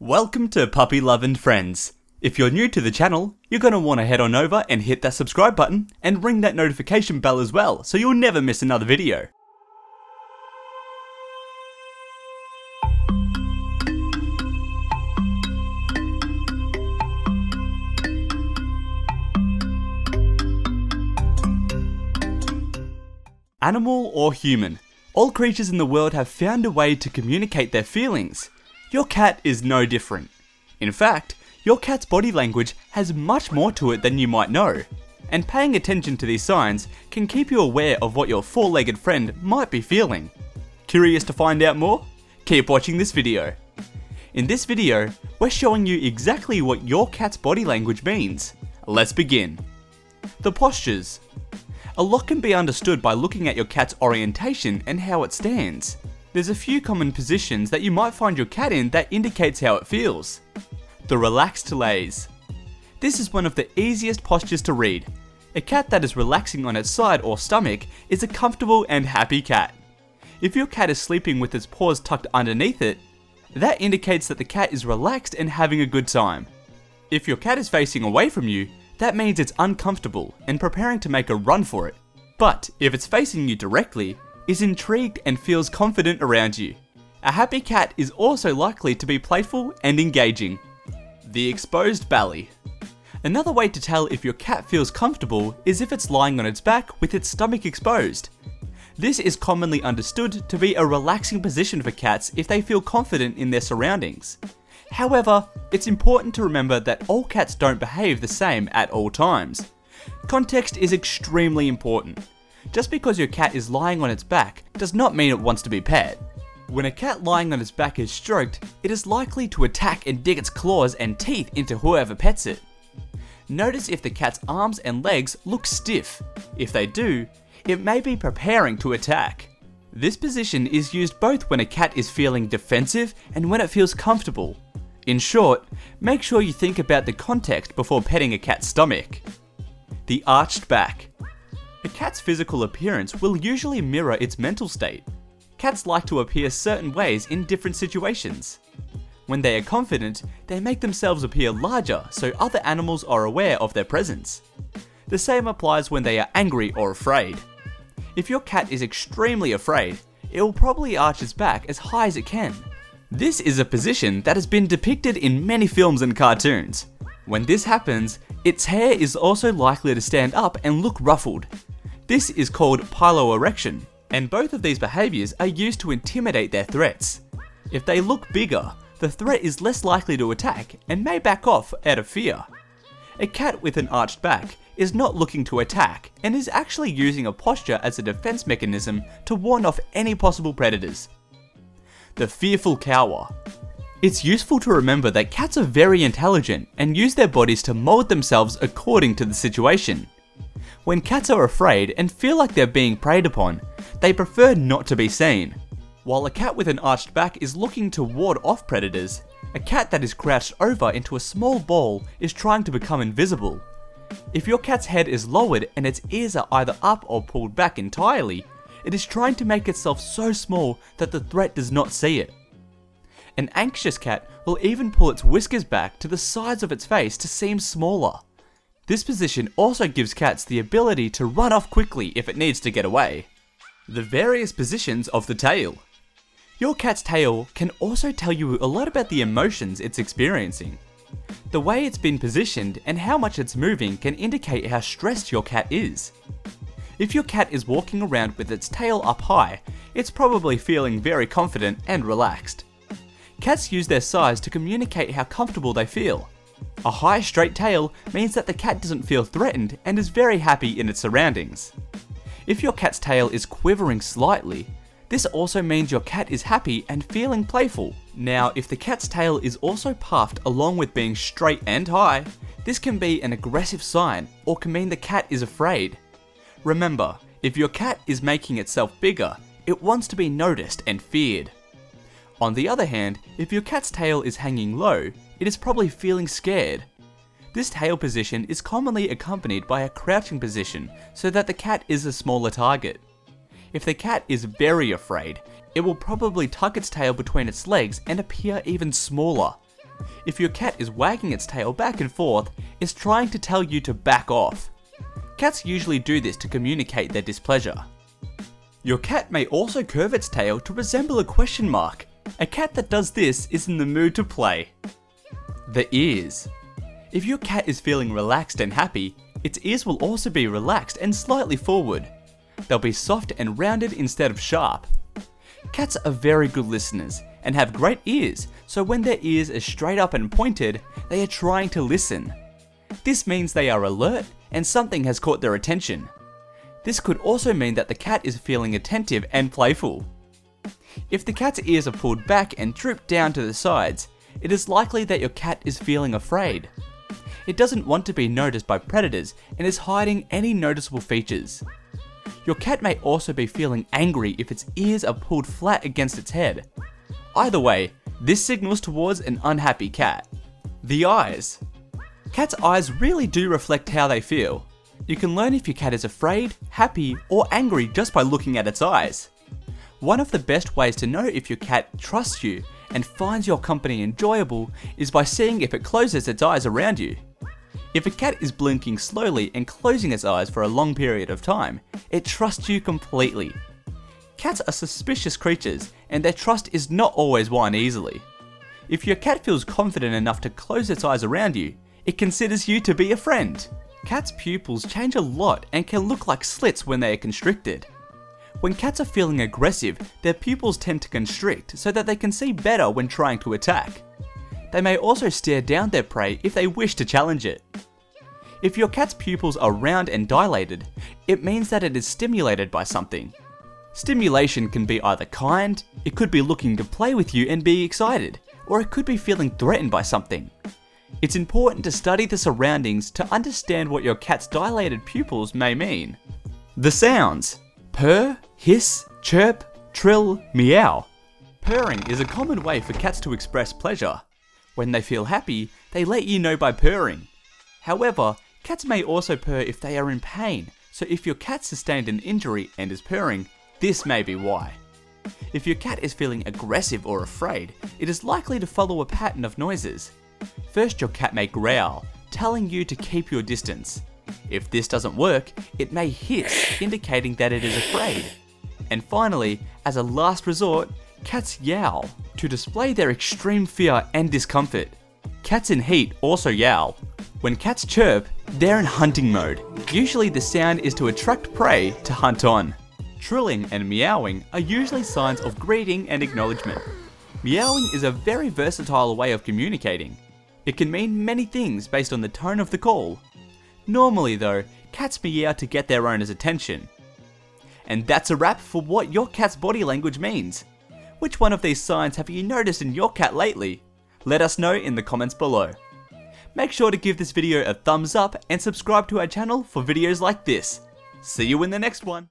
Welcome to Puppy Love and Friends. If you're new to the channel, you're going to want to head on over and hit that subscribe button and ring that notification bell as well so you'll never miss another video. Animal or human, all creatures in the world have found a way to communicate their feelings. Your cat is no different. In fact, your cat's body language has much more to it than you might know, and paying attention to these signs can keep you aware of what your four-legged friend might be feeling. Curious to find out more? Keep watching this video. In this video, we're showing you exactly what your cat's body language means. Let's begin. The postures. A lot can be understood by looking at your cat's orientation and how it stands. There's a few common positions that you might find your cat in that indicates how it feels. The relaxed lays. This is one of the easiest postures to read. A cat that is relaxing on its side or stomach is a comfortable and happy cat. If your cat is sleeping with its paws tucked underneath it, that indicates that the cat is relaxed and having a good time. If your cat is facing away from you, that means it's uncomfortable and preparing to make a run for it. But if it's facing you directly, is intrigued and feels confident around you. A happy cat is also likely to be playful and engaging. The exposed belly. Another way to tell if your cat feels comfortable is if it's lying on its back with its stomach exposed. This is commonly understood to be a relaxing position for cats if they feel confident in their surroundings. However, it's important to remember that all cats don't behave the same at all times. Context is extremely important. Just because your cat is lying on its back does not mean it wants to be pet. When a cat lying on its back is stroked, it is likely to attack and dig its claws and teeth into whoever pets it. Notice if the cat's arms and legs look stiff. If they do, it may be preparing to attack. This position is used both when a cat is feeling defensive and when it feels comfortable. In short, make sure you think about the context before petting a cat's stomach. The arched back. A cat's physical appearance will usually mirror its mental state. Cats like to appear certain ways in different situations. When they are confident, they make themselves appear larger so other animals are aware of their presence. The same applies when they are angry or afraid. If your cat is extremely afraid, it will probably arch its back as high as it can. This is a position that has been depicted in many films and cartoons. When this happens, its hair is also likely to stand up and look ruffled. This is called piloerection, and both of these behaviours are used to intimidate their threats. If they look bigger, the threat is less likely to attack and may back off out of fear. A cat with an arched back is not looking to attack and is actually using a posture as a defence mechanism to warn off any possible predators. The fearful cower. It's useful to remember that cats are very intelligent and use their bodies to mould themselves according to the situation. When cats are afraid and feel like they're being preyed upon, they prefer not to be seen. While a cat with an arched back is looking to ward off predators, a cat that is crouched over into a small ball is trying to become invisible. If your cat's head is lowered and its ears are either up or pulled back entirely, it is trying to make itself so small that the threat does not see it. An anxious cat will even pull its whiskers back to the sides of its face to seem smaller. This position also gives cats the ability to run off quickly if it needs to get away. The various positions of the tail. Your cat's tail can also tell you a lot about the emotions it's experiencing. The way it's been positioned and how much it's moving can indicate how stressed your cat is. If your cat is walking around with its tail up high, it's probably feeling very confident and relaxed. Cats use their size to communicate how comfortable they feel. A high straight tail means that the cat doesn't feel threatened and is very happy in its surroundings. If your cat's tail is quivering slightly, this also means your cat is happy and feeling playful. Now, if the cat's tail is also puffed along with being straight and high, this can be an aggressive sign or can mean the cat is afraid. Remember, if your cat is making itself bigger, it wants to be noticed and feared. On the other hand, if your cat's tail is hanging low, it is probably feeling scared. This tail position is commonly accompanied by a crouching position so that the cat is a smaller target. If the cat is very afraid, it will probably tuck its tail between its legs and appear even smaller. if your cat is wagging its tail back and forth, it's trying to tell you to back off. Cats usually do this to communicate their displeasure. Your cat may also curve its tail to resemble a question mark. A cat that does this is in the mood to play. The ears. If your cat is feeling relaxed and happy, its ears will also be relaxed and slightly forward. They'll be soft and rounded instead of sharp. Cats are very good listeners and have great ears, so when their ears are straight up and pointed, they are trying to listen. This means they are alert and something has caught their attention. This could also mean that the cat is feeling attentive and playful. If the cat's ears are pulled back and droop down to the sides, it is likely that your cat is feeling afraid. It doesn't want to be noticed by predators and is hiding any noticeable features. Your cat may also be feeling angry if its ears are pulled flat against its head. Either way, this signals towards an unhappy cat. The eyes. Cats' eyes really do reflect how they feel. You can learn if your cat is afraid, happy, or angry just by looking at its eyes. One of the best ways to know if your cat trusts you and finds your company enjoyable is by seeing if it closes its eyes around you. If a cat is blinking slowly and closing its eyes for a long period of time, it trusts you completely. Cats are suspicious creatures and their trust is not always won easily. If your cat feels confident enough to close its eyes around you, it considers you to be a friend. Cats' pupils change a lot and can look like slits when they are constricted. When cats are feeling aggressive, their pupils tend to constrict so that they can see better when trying to attack. They may also stare down their prey if they wish to challenge it. If your cat's pupils are round and dilated, it means that it is stimulated by something. Stimulation can be either kind, it could be looking to play with you and be excited, or it could be feeling threatened by something. It's important to study the surroundings to understand what your cat's dilated pupils may mean. The sounds. Purr, hiss, chirp, trill, meow. Purring is a common way for cats to express pleasure. When they feel happy, they let you know by purring. However, cats may also purr if they are in pain, so if your cat sustained an injury and is purring, this may be why. If your cat is feeling aggressive or afraid, it is likely to follow a pattern of noises. First, your cat may growl, telling you to keep your distance. If this doesn't work, it may hiss, indicating that it is afraid. And finally, as a last resort, cats yowl to display their extreme fear and discomfort. Cats in heat also yowl. When cats chirp, they're in hunting mode. Usually the sound is to attract prey to hunt on. Trilling and meowing are usually signs of greeting and acknowledgement. Meowing is a very versatile way of communicating. It can mean many things based on the tone of the call. Normally though, cats meow to get their owner's attention. And that's a wrap for what your cat's body language means. Which one of these signs have you noticed in your cat lately? Let us know in the comments below. Make sure to give this video a thumbs up and subscribe to our channel for videos like this. See you in the next one.